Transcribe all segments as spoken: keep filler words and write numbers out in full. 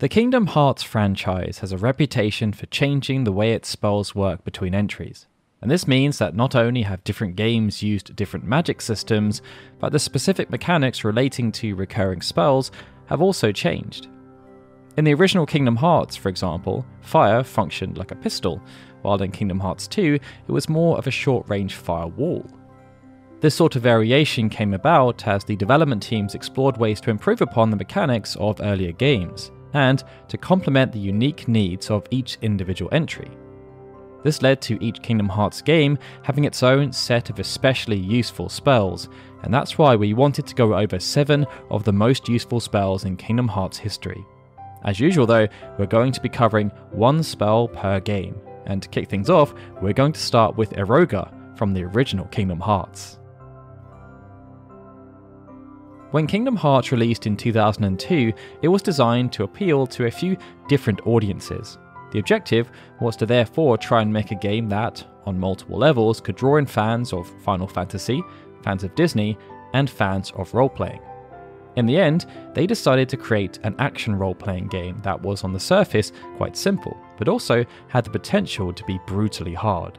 The Kingdom Hearts franchise has a reputation for changing the way its spells work between entries, and this means that not only have different games used different magic systems, but the specific mechanics relating to recurring spells have also changed. In the original Kingdom Hearts, for example, fire functioned like a pistol, while in Kingdom Hearts two, it was more of a short-range firewall. This sort of variation came about as the development teams explored ways to improve upon the mechanics of earlier games, and to complement the unique needs of each individual entry. This led to each Kingdom Hearts game having its own set of especially useful spells, and that's why we wanted to go over seven of the most useful spells in Kingdom Hearts history. As usual though, we're going to be covering one spell per game, and to kick things off, we're going to start with Erogar from the original Kingdom Hearts. When Kingdom Hearts released in two thousand two, it was designed to appeal to a few different audiences. The objective was to therefore try and make a game that, on multiple levels, could draw in fans of Final Fantasy, fans of Disney, and fans of role-playing. In the end, they decided to create an action role-playing game that was on the surface quite simple, but also had the potential to be brutally hard.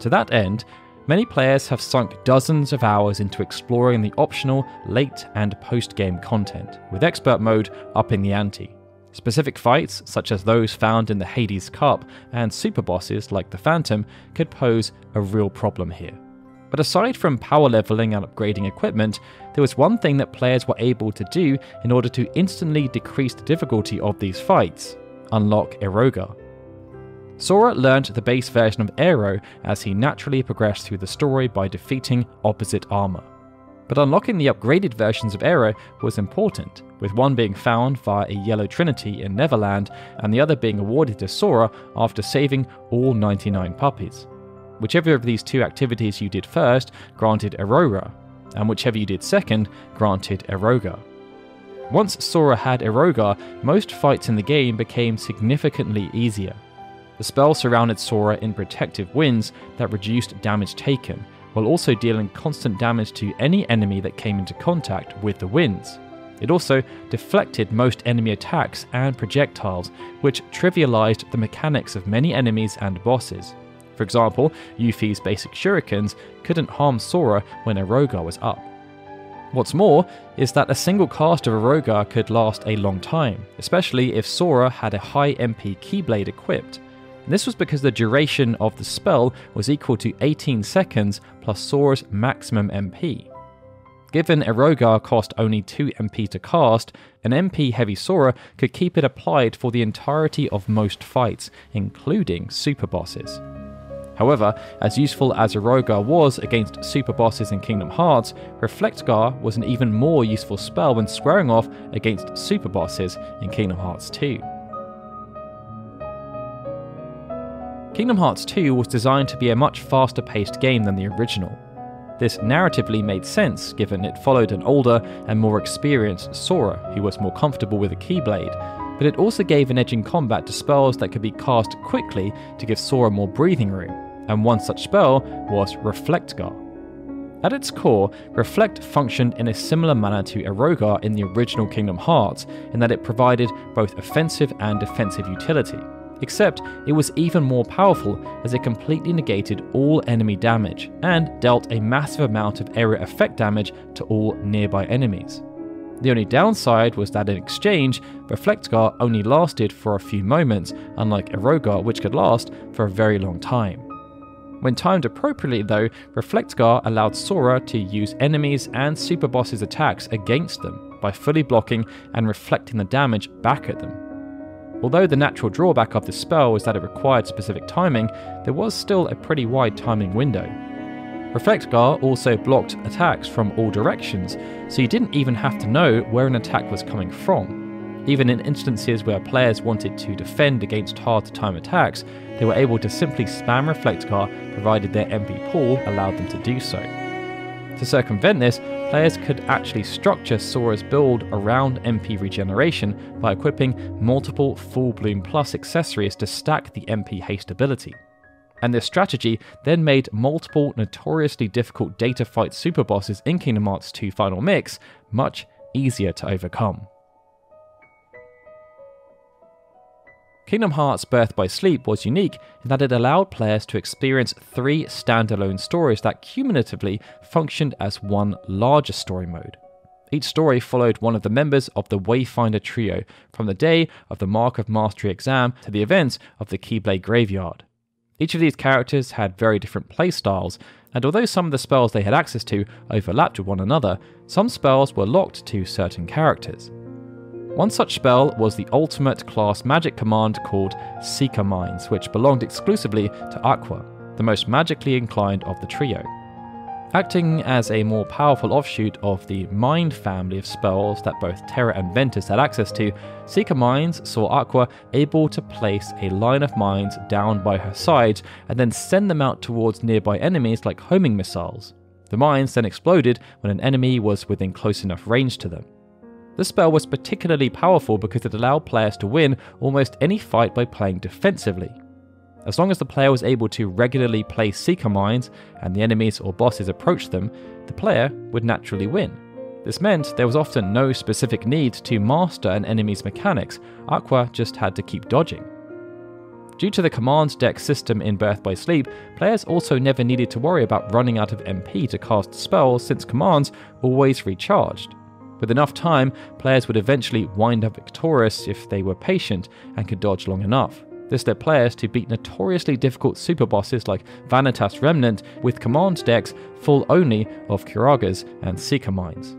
To that end, many players have sunk dozens of hours into exploring the optional late and post-game content, with Expert Mode upping the ante. Specific fights, such as those found in the Hades Cup, and superbosses like the Phantom, could pose a real problem here. But aside from power leveling and upgrading equipment, there was one thing that players were able to do in order to instantly decrease the difficulty of these fights: unlock Erogar. Sora learnt the base version of Aero as he naturally progressed through the story by defeating opposite armor. But unlocking the upgraded versions of Aero was important, with one being found via a yellow trinity in Neverland and the other being awarded to Sora after saving all ninety-nine puppies. Whichever of these two activities you did first granted Aurora, and whichever you did second granted Erogar. Once Sora had Erogar, most fights in the game became significantly easier. The spell surrounded Sora in protective winds that reduced damage taken, while also dealing constant damage to any enemy that came into contact with the winds. It also deflected most enemy attacks and projectiles, which trivialized the mechanics of many enemies and bosses. For example, Yuffie's basic shurikens couldn't harm Sora when Erogar was up. What's more is that a single cast of Erogar could last a long time, especially if Sora had a high M P Keyblade equipped. This was because the duration of the spell was equal to eighteen seconds plus Sora's maximum M P. Given Erogar cost only two M P to cast, an M P-heavy Sora could keep it applied for the entirety of most fights, including superbosses. However, as useful as Erogar was against superbosses in Kingdom Hearts, Reflectgar was an even more useful spell when squaring off against superbosses in Kingdom Hearts two. Kingdom Hearts two was designed to be a much faster paced game than the original. This narratively made sense given it followed an older and more experienced Sora who was more comfortable with a Keyblade, but it also gave an edge in combat to spells that could be cast quickly to give Sora more breathing room, and one such spell was Reflectgar. At its core, Reflect functioned in a similar manner to Erogar in the original Kingdom Hearts in that it provided both offensive and defensive utility. Except it was even more powerful as it completely negated all enemy damage and dealt a massive amount of area effect damage to all nearby enemies. The only downside was that in exchange, Reflectgar only lasted for a few moments, unlike Erogar which could last for a very long time. When timed appropriately though, Reflectgar allowed Sora to use enemies and superbosses' attacks against them by fully blocking and reflecting the damage back at them. Although the natural drawback of this spell was that it required specific timing, there was still a pretty wide timing window. Reflectgar also blocked attacks from all directions, so you didn't even have to know where an attack was coming from. Even in instances where players wanted to defend against hard-to-time attacks, they were able to simply spam Reflectgar provided their M P pool allowed them to do so. To circumvent this, players could actually structure Sora's build around M P regeneration by equipping multiple Full Bloom Plus accessories to stack the M P haste ability. And this strategy then made multiple notoriously difficult data fight superbosses in Kingdom Hearts two Final Mix much easier to overcome. Kingdom Hearts Birth by Sleep was unique in that it allowed players to experience three standalone stories that cumulatively functioned as one larger story mode. Each story followed one of the members of the Wayfinder Trio, from the day of the Mark of Mastery exam to the events of the Keyblade Graveyard. Each of these characters had very different playstyles, and although some of the spells they had access to overlapped with one another, some spells were locked to certain characters. One such spell was the ultimate class magic command called Seeker Mines, which belonged exclusively to Aqua, the most magically inclined of the trio. Acting as a more powerful offshoot of the Mind family of spells that both Terra and Ventus had access to, Seeker Mines saw Aqua able to place a line of mines down by her side and then send them out towards nearby enemies like homing missiles. The mines then exploded when an enemy was within close enough range to them. This spell was particularly powerful because it allowed players to win almost any fight by playing defensively. As long as the player was able to regularly place Seeker Mines and the enemies or bosses approached them, the player would naturally win. This meant there was often no specific need to master an enemy's mechanics, Aqua just had to keep dodging. Due to the command deck system in Birth by Sleep, players also never needed to worry about running out of M P to cast spells since commands always recharged. With enough time, players would eventually wind up victorious if they were patient and could dodge long enough. This led players to beat notoriously difficult superbosses like Vanitas Remnant with command decks full only of Kuragas and Seeker Mines.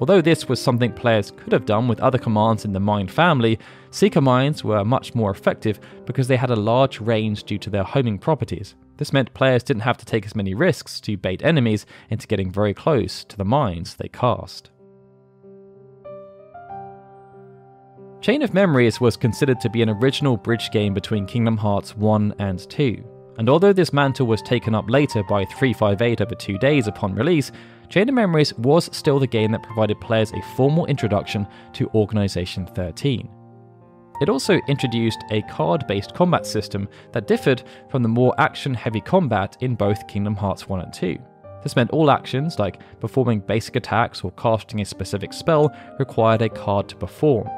Although this was something players could have done with other commands in the Mind family, Seeker Mines were much more effective because they had a large range due to their homing properties. This meant players didn't have to take as many risks to bait enemies into getting very close to the mines they cast. Chain of Memories was considered to be an original bridge game between Kingdom Hearts one and two, and although this mantle was taken up later by three five eight over two days upon release, Chain of Memories was still the game that provided players a formal introduction to Organization thirteen. It also introduced a card-based combat system that differed from the more action-heavy combat in both Kingdom Hearts one and two. This meant all actions, like performing basic attacks or casting a specific spell, required a card to perform.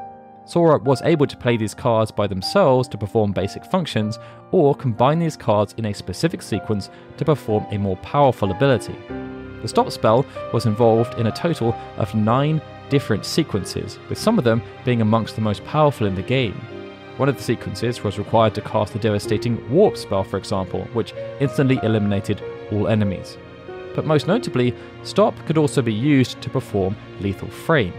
Sora was able to play these cards by themselves to perform basic functions, or combine these cards in a specific sequence to perform a more powerful ability. The stop spell was involved in a total of nine different sequences, with some of them being amongst the most powerful in the game. One of the sequences was required to cast the devastating Warp spell, for example, which instantly eliminated all enemies. But most notably, stop could also be used to perform Lethal Frame.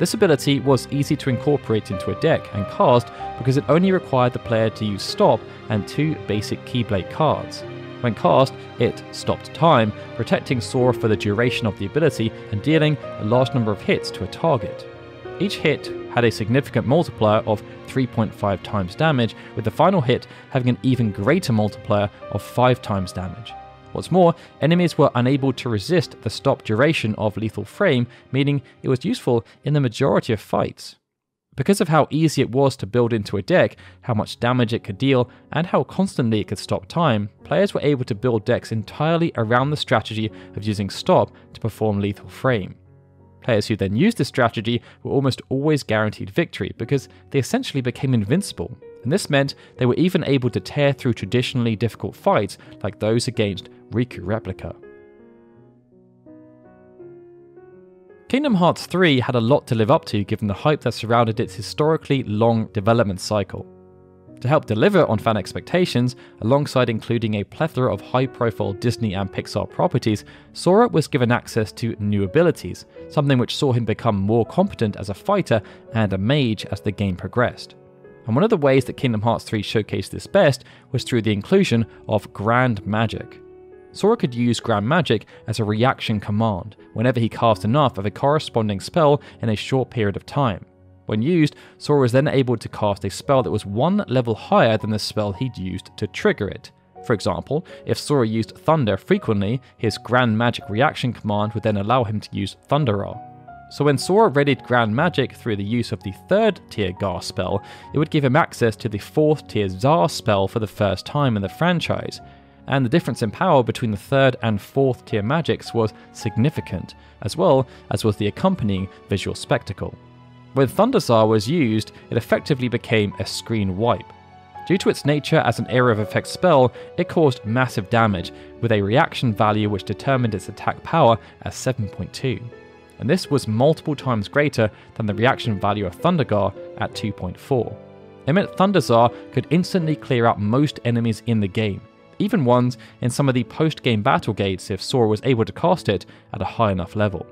This ability was easy to incorporate into a deck and cast because it only required the player to use stop and two basic Keyblade cards. When cast, it stopped time, protecting Sora for the duration of the ability and dealing a large number of hits to a target. Each hit had a significant multiplier of three point five times damage, with the final hit having an even greater multiplier of five times damage. What's more, enemies were unable to resist the stop duration of Lethal Frame, meaning it was useful in the majority of fights. Because of how easy it was to build into a deck, how much damage it could deal, and how constantly it could stop time, players were able to build decks entirely around the strategy of using stop to perform Lethal Frame. Players who then used this strategy were almost always guaranteed victory because they essentially became invincible, and this meant they were even able to tear through traditionally difficult fights like those against Riku Replica. Kingdom Hearts three had a lot to live up to given the hype that surrounded its historically long development cycle. To help deliver on fan expectations, alongside including a plethora of high-profile Disney and Pixar properties, Sora was given access to new abilities, something which saw him become more competent as a fighter and a mage as the game progressed. And one of the ways that Kingdom Hearts three showcased this best was through the inclusion of Grand Magic. Sora could use Grand Magic as a reaction command whenever he cast enough of a corresponding spell in a short period of time. When used, Sora was then able to cast a spell that was one level higher than the spell he'd used to trigger it. For example, if Sora used Thunder frequently, his Grand Magic reaction command would then allow him to use Thundaga. So when Sora readied Grand Magic through the use of the third tier Gar spell, it would give him access to the fourth tier Zar spell for the first time in the franchise, and the difference in power between the third and fourth tier magics was significant, as well as was the accompanying visual spectacle. When Thundaga was used, it effectively became a screen wipe. Due to its nature as an Area of Effect spell, it caused massive damage, with a reaction value which determined its attack power as seven point two. And this was multiple times greater than the reaction value of Thundaga at two point four. It meant Thundaga could instantly clear out most enemies in the game, even ones in some of the post-game battle gates if Sora was able to cast it at a high enough level.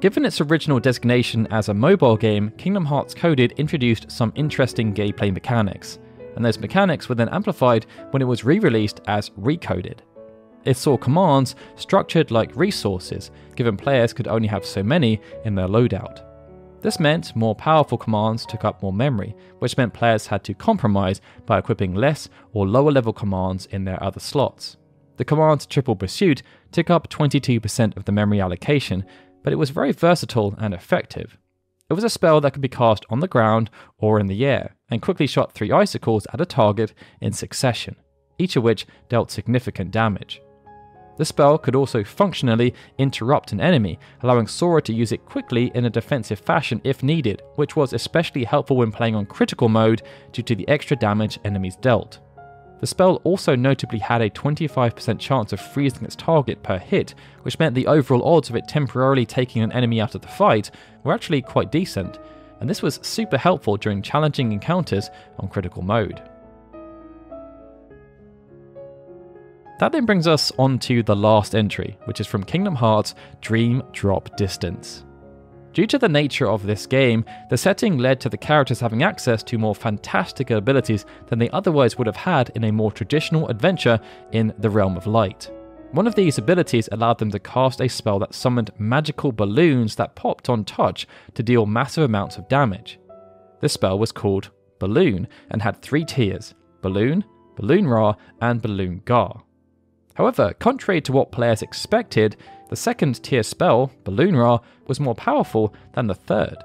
Given its original designation as a mobile game, Kingdom Hearts Coded introduced some interesting gameplay mechanics, and those mechanics were then amplified when it was re-released as Recoded. It saw commands structured like resources, given players could only have so many in their loadout. This meant more powerful commands took up more memory, which meant players had to compromise by equipping less or lower level commands in their other slots. The commands Triple Pursuit took up twenty-two percent of the memory allocation, but it was very versatile and effective. It was a spell that could be cast on the ground or in the air, and quickly shot three icicles at a target in succession, each of which dealt significant damage. The spell could also functionally interrupt an enemy, allowing Sora to use it quickly in a defensive fashion if needed, which was especially helpful when playing on critical mode due to the extra damage enemies dealt. The spell also notably had a twenty-five percent chance of freezing its target per hit, which meant the overall odds of it temporarily taking an enemy out of the fight were actually quite decent, and this was super helpful during challenging encounters on critical mode. That then brings us on to the last entry, which is from Kingdom Hearts Dream Drop Distance. Due to the nature of this game, the setting led to the characters having access to more fantastic abilities than they otherwise would have had in a more traditional adventure in the Realm of Light. One of these abilities allowed them to cast a spell that summoned magical balloons that popped on touch to deal massive amounts of damage. This spell was called Balloon and had three tiers: Balloon, Balloonra, and Balloongar. However, contrary to what players expected, the second tier spell, Balloonra, was more powerful than the third.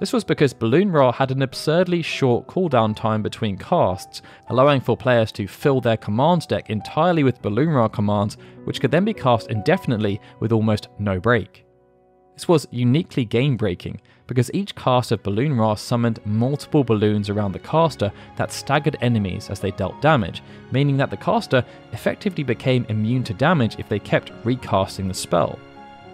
This was because Balloonra had an absurdly short cooldown time between casts, allowing for players to fill their commands deck entirely with Balloonra commands, which could then be cast indefinitely with almost no break. This was uniquely game-breaking, because each cast of Balloonra summoned multiple balloons around the caster that staggered enemies as they dealt damage, meaning that the caster effectively became immune to damage if they kept recasting the spell.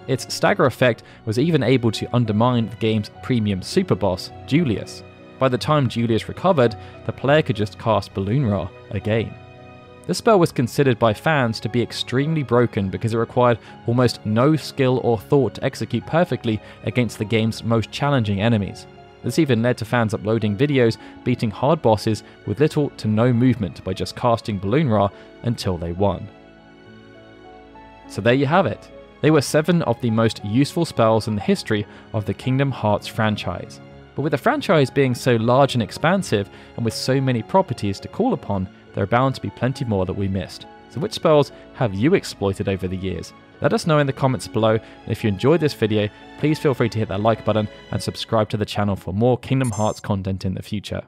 Its stagger effect was even able to undermine the game's premium superboss, Julius. By the time Julius recovered, the player could just cast Balloonra again. This spell was considered by fans to be extremely broken because it required almost no skill or thought to execute perfectly against the game's most challenging enemies. This even led to fans uploading videos beating hard bosses with little to no movement by just casting Balloonra until they won. So there you have it. They were seven of the most useful spells in the history of the Kingdom Hearts franchise. But with the franchise being so large and expansive, and with so many properties to call upon, there are bound to be plenty more that we missed. So which spells have you exploited over the years? Let us know in the comments below, and if you enjoyed this video, please feel free to hit that like button and subscribe to the channel for more Kingdom Hearts content in the future.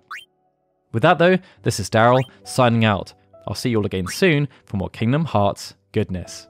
With that though, this is Daryl, signing out. I'll see you all again soon for more Kingdom Hearts goodness.